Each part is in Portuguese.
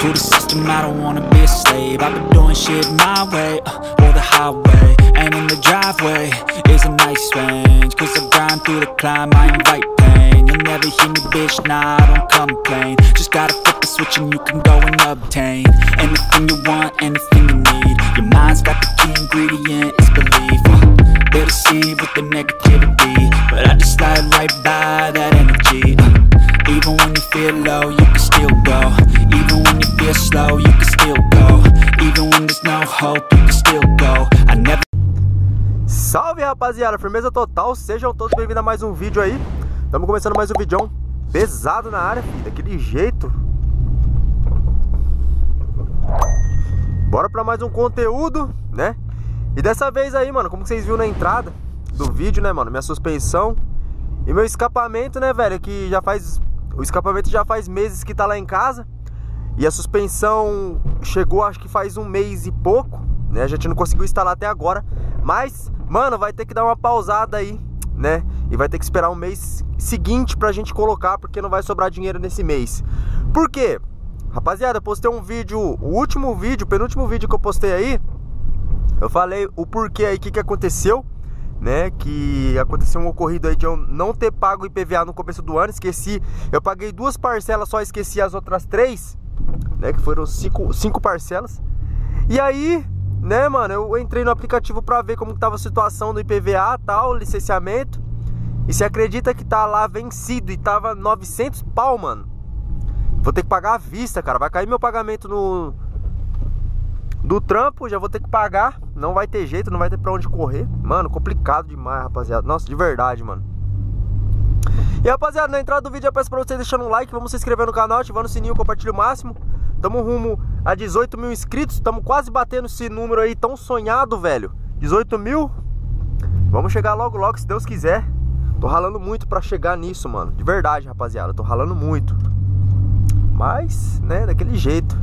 To the system, I don't wanna be a slave. I've been doing shit my way, or the highway. And in the driveway is a nice range. Cause I grind through the climb, I invite pain. You'll never hear me, bitch, nah, I don't complain. Just gotta flip the switch and you can go and obtain anything you want, anything you need. Your mind's got the key ingredient, it's belief. They deceive with the negativity, but I just slide right by that energy. Even when you feel low, you can still go. Even when you feel slow, you can still go. Even when there's no hope, you can still go. I never... Salve, rapaziada, firmeza total, sejam todos bem-vindos a mais um vídeo aí. Estamos começando mais um vídeo pesado na área, filho, daquele jeito. Bora pra mais um conteúdo, né? E dessa vez aí, mano, como vocês viram na entrada do vídeo, né, mano? Minha suspensão e meu escapamento, né, velho? Que já faz... O escapamento já faz meses que tá lá em casa. E a suspensão chegou, acho que faz um mês e pouco, né? A gente não conseguiu instalar até agora. Mas, mano, vai ter que dar uma pausada aí, né? E vai ter que esperar um mês seguinte pra gente colocar, porque não vai sobrar dinheiro nesse mês. Por quê? Rapaziada, eu postei um vídeo, o último vídeo, o penúltimo vídeo que eu postei aí, eu falei o porquê aí, o que aconteceu, né? Que aconteceu um ocorrido aí de eu não ter pago IPVA no começo do ano. Esqueci, eu paguei 2 parcelas, só esqueci as outras 3, né, que foram 5 parcelas. E aí, né, mano, eu entrei no aplicativo pra ver como que tava a situação do IPVA, tal, licenciamento. E se acredita que tá lá vencido e tava 900 pau, mano. Vou ter que pagar à vista, cara. Vai cair meu pagamento no... do trampo, já vou ter que pagar. Não vai ter jeito, não vai ter pra onde correr. Mano, complicado demais, rapaziada. Nossa, de verdade, mano. E, rapaziada, na entrada do vídeo eu peço pra vocês deixarem um like, vamos se inscrever no canal, ativando o sininho, compartilha o máximo. Tamo rumo a 18 mil inscritos. Tamo quase batendo esse número aí tão sonhado, velho. 18 mil. Vamos chegar logo, logo, se Deus quiser. Tô ralando muito pra chegar nisso, mano. De verdade, rapaziada. Tô ralando muito. Mas, né, daquele jeito.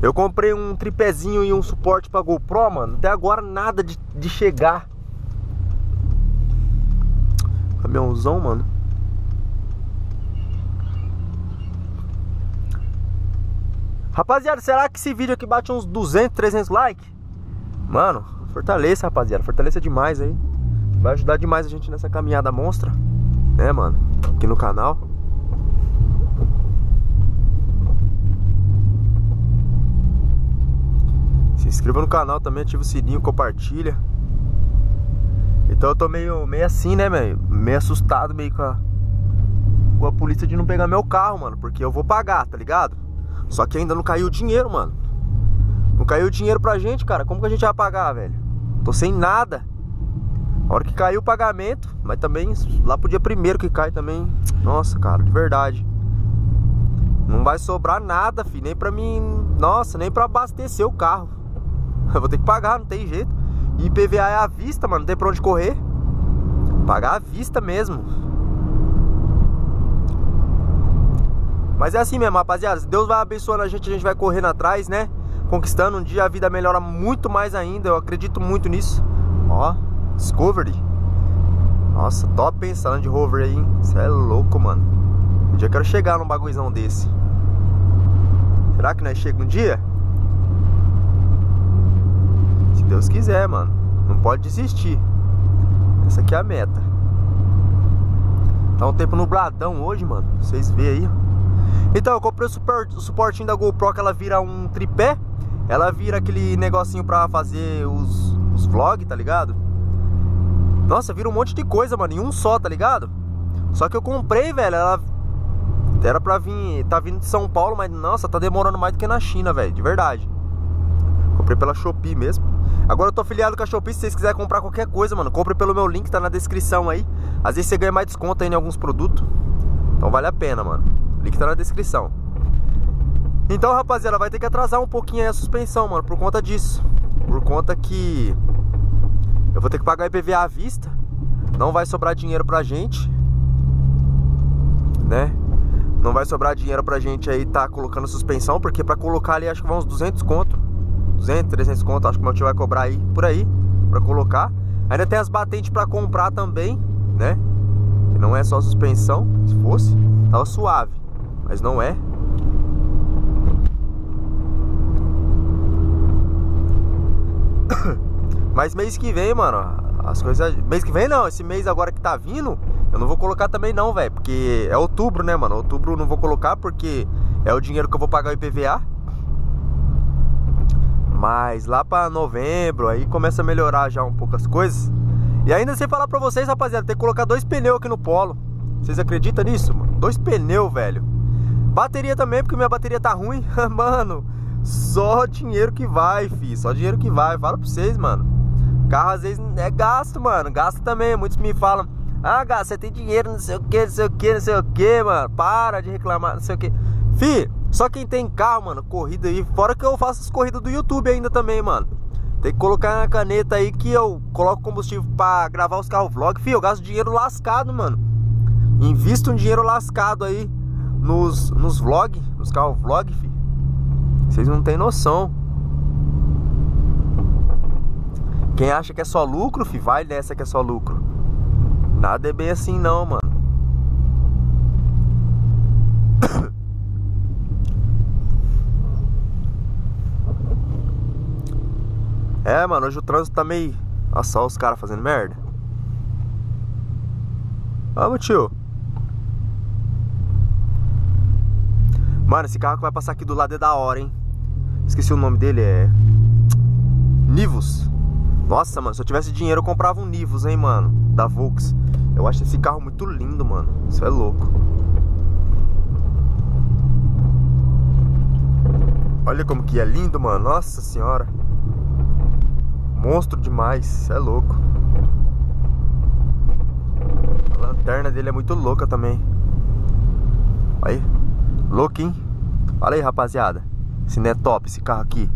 Eu comprei um tripézinho e um suporte pra GoPro, mano. Até agora nada de chegar. Caminhãozão, mano. Rapaziada, será que esse vídeo aqui bate uns 200, 300 likes? Mano, fortaleça, rapaziada. Fortaleça demais aí. Vai ajudar demais a gente nessa caminhada monstra, né, mano? Aqui no canal. Se inscreva no canal também, ativa o sininho, compartilha. Então eu tô meio assim, né, meio assustado, meio com a polícia de não pegar meu carro, mano. Porque eu vou pagar, tá ligado? Só que ainda não caiu o dinheiro, mano. Não caiu o dinheiro pra gente, cara. Como que a gente vai pagar, velho? Tô sem nada. A hora que caiu o pagamento, mas também lá pro dia primeiro que cai também. Nossa, cara, de verdade. Não vai sobrar nada, filho. Nem pra mim. Nossa, nem pra abastecer o carro. Eu vou ter que pagar, não tem jeito. E IPVA é à vista, mano. Não tem pra onde correr. Pagar à vista mesmo. Mas é assim mesmo, rapaziada. Deus vai abençoando a gente vai correndo atrás, né? Conquistando. Um dia a vida melhora muito mais ainda. Eu acredito muito nisso. Ó, Discovery. Nossa, top pensando de rover aí, hein? Isso é louco, mano. Um dia eu quero chegar num bagulhozão desse. Será que nós chegamos um dia? Se Deus quiser, mano. Não pode desistir. Essa aqui é a meta. Tá um tempo nubladão hoje, mano. Vocês veem aí, ó. Então, eu comprei o suportinho da GoPro, que ela vira um tripé. Ela vira aquele negocinho pra fazer os vlogs, tá ligado? Nossa, vira um monte de coisa, mano, em um só, tá ligado? Só que eu comprei, velho, ela... Era pra vir... Tá vindo de São Paulo, mas, nossa, tá demorando mais do que na China, velho, de verdade. Comprei pela Shopee mesmo. Agora eu tô afiliado com a Shopee, se vocês quiserem comprar qualquer coisa, mano, compre pelo meu link, tá na descrição aí. Às vezes você ganha mais desconto aí em alguns produtos. Então vale a pena, mano. Link tá na descrição. Então, rapaziada, vai ter que atrasar um pouquinho aí a suspensão, mano, por conta disso. Por conta que eu vou ter que pagar IPVA à vista. Não vai sobrar dinheiro pra gente, né? Não vai sobrar dinheiro pra gente aí tá colocando suspensão, porque pra colocar ali acho que vai uns 200 conto, 200, 300 conto, acho que o meu tio vai cobrar aí, por aí, pra colocar. Ainda tem as batentes pra comprar também, né? Que não é só suspensão, se fosse, tava suave, mas não é. Mas mês que vem, mano, as coisas... Mês que vem não, esse mês agora que tá vindo, eu não vou colocar também não, velho. Porque é outubro, né, mano? Outubro eu não vou colocar porque é o dinheiro que eu vou pagar o IPVA. Mas lá pra novembro, aí começa a melhorar já um pouco as coisas. E ainda sem falar pra vocês, rapaziada, tem que colocar 2 pneus aqui no Polo. Vocês acreditam nisso, mano? 2 pneus, velho. Bateria também, porque minha bateria tá ruim. Mano, só dinheiro que vai, fi. Só dinheiro que vai, fala pra vocês, mano. Carro às vezes é gasto, mano. Gasto também. Muitos me falam: ah, gasto, você tem dinheiro, não sei o que, não sei o que, não sei o que, mano. Para de reclamar, não sei o que. Fi, só quem tem carro, mano, corrida aí. Fora que eu faço as corridas do YouTube ainda também, mano. Tem que colocar na caneta aí que eu coloco combustível pra gravar os carros vlog. Fi, eu gasto dinheiro lascado, mano. Invisto um dinheiro lascado aí nos vlogs, nos carros vlog, fi. Vocês não tem noção. Quem acha que é só lucro, fi, vai nessa que é só lucro. Nada é bem assim não, mano. É, mano, hoje o trânsito tá meio... Olha só os caras fazendo merda. Vamos, tio. Mano, esse carro que vai passar aqui do lado é da hora, hein. Esqueci o nome dele, é... Nivus. Nossa, mano, se eu tivesse dinheiro eu comprava um Nivus, hein, mano, da Volks. Eu acho esse carro muito lindo, mano. Isso é louco. Olha como que é lindo, mano. Nossa senhora. Monstro demais, isso é louco. A lanterna dele é muito louca também. Aí, louco, hein? Olha aí, rapaziada. Esse não é top, esse carro aqui,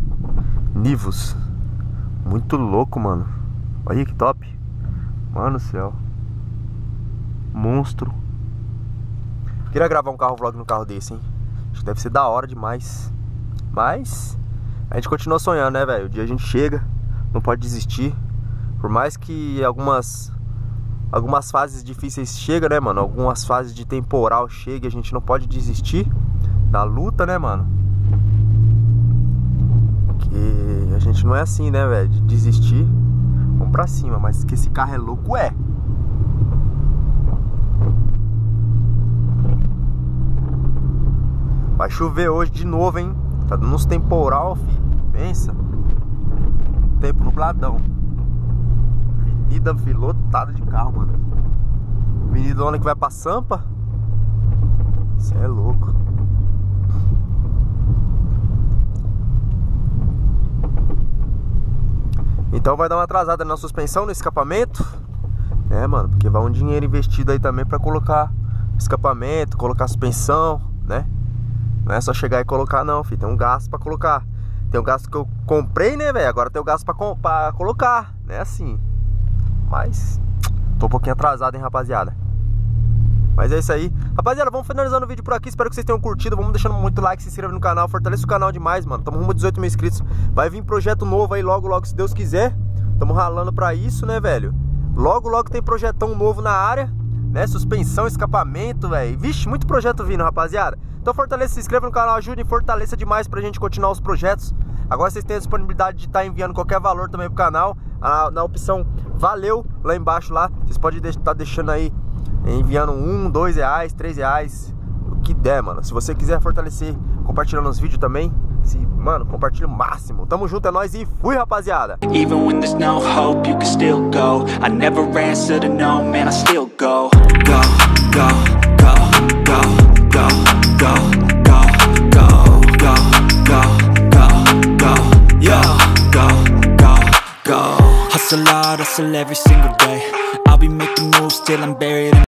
Nivus. Muito louco, mano. Olha que top. Mano do céu. Monstro. Queria gravar um carro vlog no carro desse, hein. Acho que deve ser da hora demais. Mas a gente continua sonhando, né, velho. O dia a gente chega. Não pode desistir. Por mais que algumas fases difíceis chegam, né, mano. Algumas fases de temporal chegam. A gente não pode desistir da luta, né, mano. Que... A gente não é assim, né, velho, de desistir. Vamos pra cima, mas que esse carro é louco, é. Vai chover hoje de novo, hein. Tá dando uns temporal, filho. Pensa. Tempo nubladão. Avenida filotada de carro, mano. Avenida onde que vai pra Sampa. Isso é louco. Então vai dar uma atrasada na suspensão, no escapamento. É, mano, porque vai um dinheiro investido aí também pra colocar escapamento, colocar suspensão, né? Não é só chegar e colocar não, filho. Tem um gasto pra colocar. Tem um gasto que eu comprei, né, velho? Agora tem um gasto pra colocar, né, assim. Mas tô um pouquinho atrasado, hein, rapaziada. Mas é isso aí. Rapaziada, vamos finalizando o vídeo por aqui. Espero que vocês tenham curtido. Vamos deixando muito like, se inscreve no canal. Fortaleça o canal demais, mano. Tamo rumo a 18 mil inscritos. Vai vir projeto novo aí logo, logo, se Deus quiser. Tamo ralando pra isso, né, velho? Logo, logo tem projetão novo na área, né? Suspensão, escapamento, velho. Vixe, muito projeto vindo, rapaziada. Então fortaleça, se inscreva no canal, ajude e fortaleça demais pra gente continuar os projetos. Agora vocês têm a disponibilidade de estar enviando qualquer valor também pro canal. Na opção valeu, lá embaixo, lá. Vocês podem estar deixando aí, enviando R$1, R$2, R$3, o que der, mano. Se você quiser fortalecer, compartilhando os vídeos também. Se, mano, compartilha o máximo. Tamo junto, é nóis e fui, rapaziada. Even when there's no hope, you can still go. I never answer to no man, I still go. Go, go, go, go, go, go, go, go, go, go, go, yo, go, go, go. Hustle hard, hustle every single day. I'll be making moves till I'm buried.